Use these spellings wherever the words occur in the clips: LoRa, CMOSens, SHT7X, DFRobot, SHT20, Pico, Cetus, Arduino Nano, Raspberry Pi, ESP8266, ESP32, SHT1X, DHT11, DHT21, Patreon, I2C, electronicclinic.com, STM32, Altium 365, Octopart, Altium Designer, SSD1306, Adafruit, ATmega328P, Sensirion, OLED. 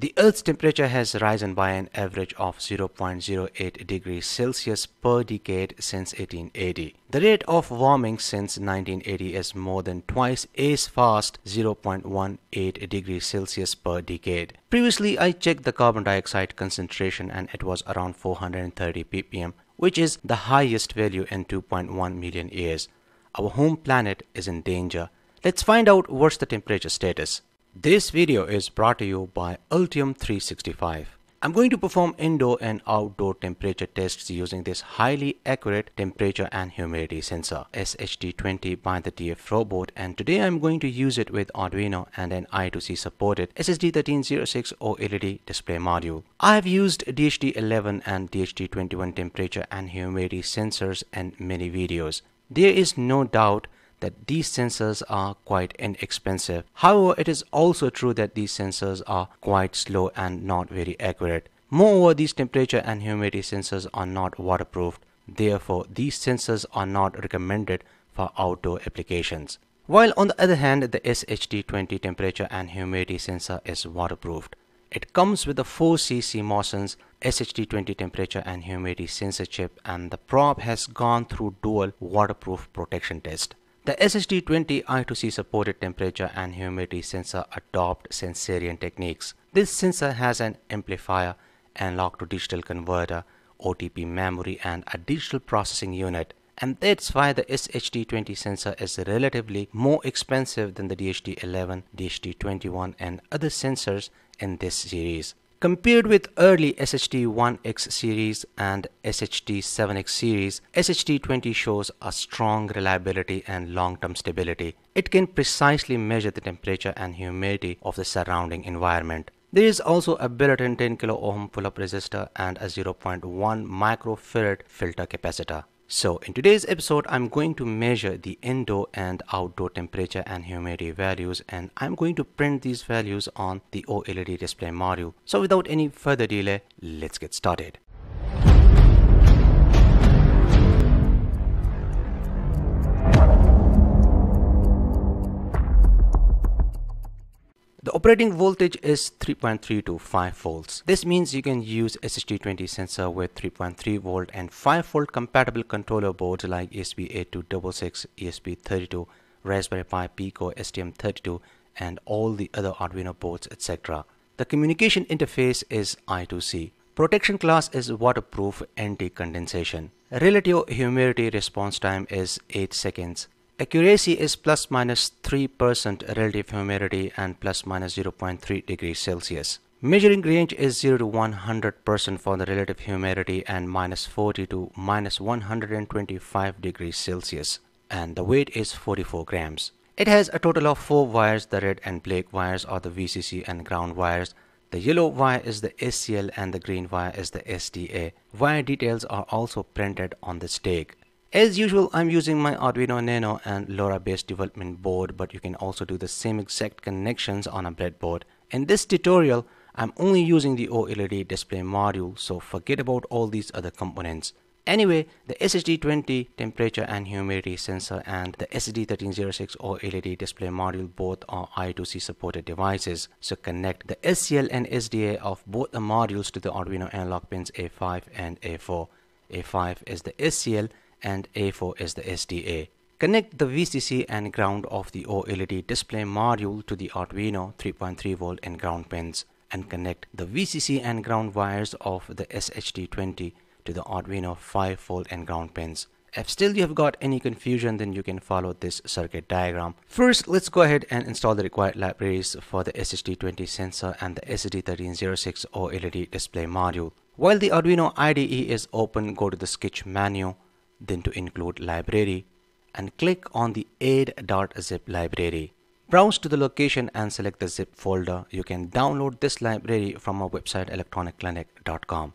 The Earth's temperature has risen by an average of 0.08 degrees Celsius per decade since 1880. The rate of warming since 1980 is more than twice as fast, 0.18 degrees Celsius per decade. Previously, I checked the carbon dioxide concentration and it was around 430 ppm, which is the highest value in 2.1 million years. Our home planet is in danger. Let's find out what's the temperature status. This video is brought to you by Altium 365. I'm going to perform indoor and outdoor temperature tests using this highly accurate temperature and humidity sensor SHT20 by the DFRobot, and today I'm going to use it with Arduino and an I2C supported SSD1306 OLED display module. I've used DHT11 and DHT21 temperature and humidity sensors in many videos. There is no doubt that these sensors are quite inexpensive. However, it is also true that these sensors are quite slow and not very accurate. Moreover, these temperature and humidity sensors are not waterproof. Therefore, these sensors are not recommended for outdoor applications. While on the other hand, the SHT20 temperature and humidity sensor is waterproofed. It comes with a 4C CMOSens SHT20 temperature and humidity sensor chip, and the probe has gone through dual waterproof protection test. The SHT20 I2C supported temperature and humidity sensor adopts Sensirion techniques. This sensor has an amplifier, analog to digital converter, OTP memory and a digital processing unit. And that's why the SHT20 sensor is relatively more expensive than the DHT11, DHT21 and other sensors in this series. Compared with early SHT1X series and SHT7X series, SHT20 shows a strong reliability and long-term stability. It can precisely measure the temperature and humidity of the surrounding environment. There is also a built-in 10 kilo-ohm pull-up resistor and a 0.1 microfarad filter capacitor. So in today's episode, I'm going to measure the indoor and outdoor temperature and humidity values, and I'm going to print these values on the OLED display module. So without any further delay, let's get started. The operating voltage is 3.325 volts. This means you can use SHT20 sensor with 3.3 volt and 5 volt compatible controller boards like ESP8266, ESP32, Raspberry Pi, Pico, STM32 and all the other Arduino boards, etc. The communication interface is I2C. Protection class is waterproof anti-condensation. Relative humidity response time is 8 seconds. Accuracy is plus minus 3% relative humidity and plus minus 0.3 degrees Celsius. Measuring range is 0 to 100% for the relative humidity and minus 40 to minus 125 degrees Celsius. And the weight is 44 grams. It has a total of 4 wires. The red and black wires are the VCC and ground wires. The yellow wire is the SCL and the green wire is the STA. Wire details are also printed on the stake. As usual, I'm using my Arduino Nano and LoRa based development board, but you can also do the same exact connections on a breadboard. In this tutorial, I'm only using the OLED display module, so forget about all these other components. Anyway, the SHT20 temperature and humidity sensor and the SSD1306 OLED display module both are I2C supported devices, so connect the SCL and SDA of both the modules to the Arduino analog pins A5 and A4. A5 is the SCL and A4 is the SDA. Connect the VCC and ground of the OLED display module to the Arduino 3.3 volt and ground pins, and connect the VCC and ground wires of the SHT20 to the Arduino 5 volt and ground pins. If still you have got any confusion, then you can follow this circuit diagram. First, let's go ahead and install the required libraries for the SHT20 sensor and the SSD1306 OLED display module. While the Arduino IDE is open, go to the sketch menu, then to include library, and click on the aid.zip library. Browse to the location and select the zip folder. You can download this library from our website electronicclinic.com.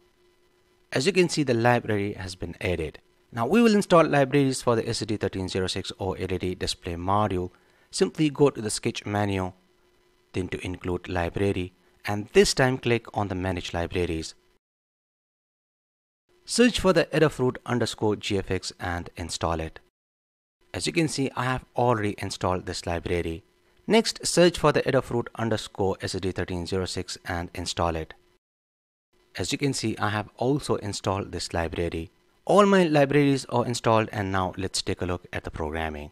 As you can see, the library has been added. Now we will install libraries for the SHT1306 OLED display module. Simply go to the sketch menu, then to include library, and this time click on the manage libraries. Search for the Adafruit _GFX and install it. As you can see, I have already installed this library. Next, search for the Adafruit _ SSD1306 and install it. As you can see, I have also installed this library. All my libraries are installed, and now let's take a look at the programming.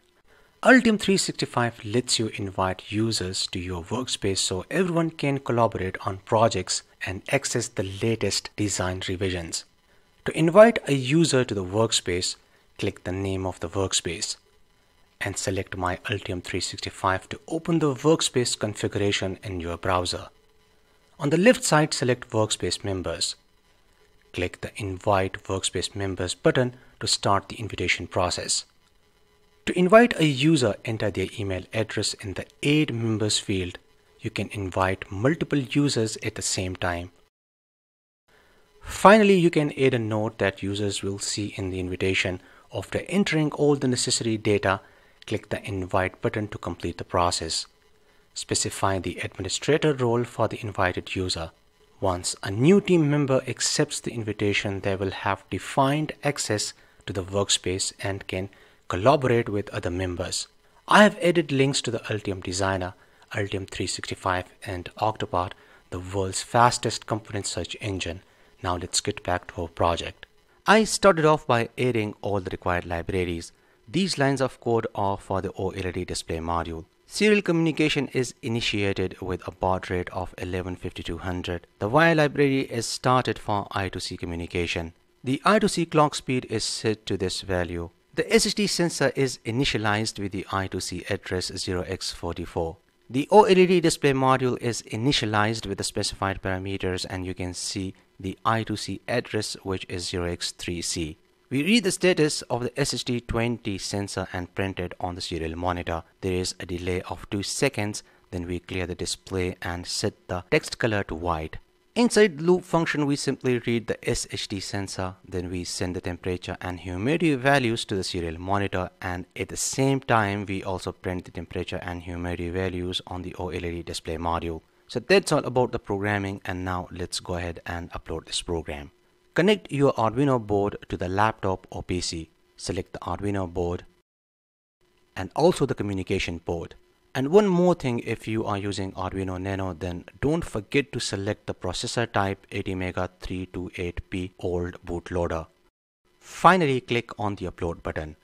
Altium 365 lets you invite users to your workspace so everyone can collaborate on projects and access the latest design revisions. To invite a user to the workspace, click the name of the workspace and select My Altium 365 to open the workspace configuration in your browser. On the left side, select Workspace Members. Click the Invite Workspace Members button to start the invitation process. To invite a user, enter their email address in the Add Members field. You can invite multiple users at the same time. Finally, you can add a note that users will see in the invitation. After entering all the necessary data, click the Invite button to complete the process. Specify the administrator role for the invited user. Once a new team member accepts the invitation, they will have defined access to the workspace and can collaborate with other members. I have added links to the Altium Designer, Altium 365 and Octopart, the world's fastest component search engine. Now let's get back to our project. I started off by adding all the required libraries. These lines of code are for the OLED display module. Serial communication is initiated with a baud rate of 115200. The wire library is started for I2C communication. The I2C clock speed is set to this value. The SHT sensor is initialized with the I2C address 0x44. The OLED display module is initialized with the specified parameters, and you can see the I2C address, which is 0x3c. We read the status of the SHT20 sensor and print it on the serial monitor. There is a delay of 2 seconds, then we clear the display and set the text color to white. Inside the loop function, we simply read the SHT sensor, then we send the temperature and humidity values to the serial monitor, and at the same time we also print the temperature and humidity values on the OLED display module. So that's all about the programming, and now let's go ahead and upload this program. Connect your Arduino board to the laptop or PC. Select the Arduino board and also the communication port. And one more thing, if you are using Arduino Nano, then don't forget to select the processor type ATmega328P old bootloader. Finally, click on the upload button.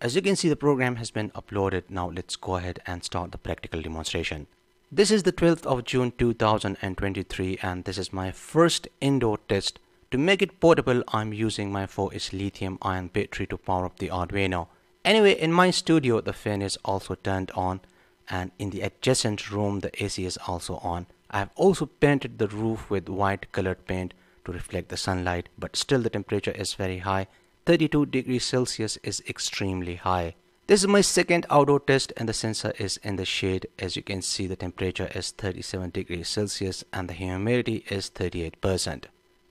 As you can see, the program has been uploaded. Now let's go ahead and start the practical demonstration. This is the 12th of June 2023, and this is my first indoor test. To make it portable, I'm using my 4H lithium-ion battery to power up the Arduino. Anyway, in my studio, the fan is also turned on, and in the adjacent room, the AC is also on. I have also painted the roof with white colored paint to reflect the sunlight, but still the temperature is very high. 32 degrees Celsius is extremely high. This is my second outdoor test, and the sensor is in the shade. As you can see, the temperature is 37 degrees Celsius and the humidity is 38%.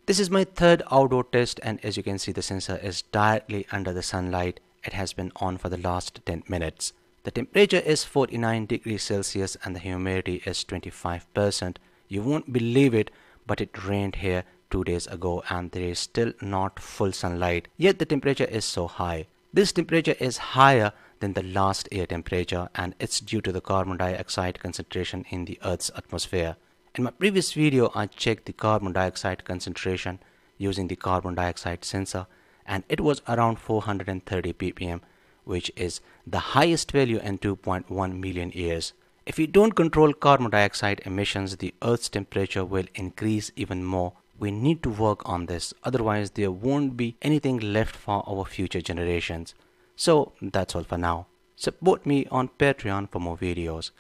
This is my third outdoor test, and as you can see, the sensor is directly under the sunlight. It has been on for the last 10 minutes. The temperature is 49 degrees Celsius and the humidity is 25%. You won't believe it, but it rained here 2 days ago and there is still not full sunlight, yet the temperature is so high. This temperature is higher than the last air temperature, and it's due to the carbon dioxide concentration in the Earth's atmosphere. In my previous video, I checked the carbon dioxide concentration using the carbon dioxide sensor, and it was around 430 ppm, which is the highest value in 2.1 million years. If we don't control carbon dioxide emissions, the Earth's temperature will increase even more. We need to work on this, otherwise there won't be anything left for our future generations. So that's all for now. Support me on Patreon for more videos.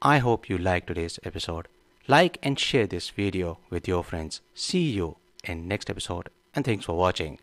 I hope you liked today's episode. Like and share this video with your friends. See you in next episode, and thanks for watching.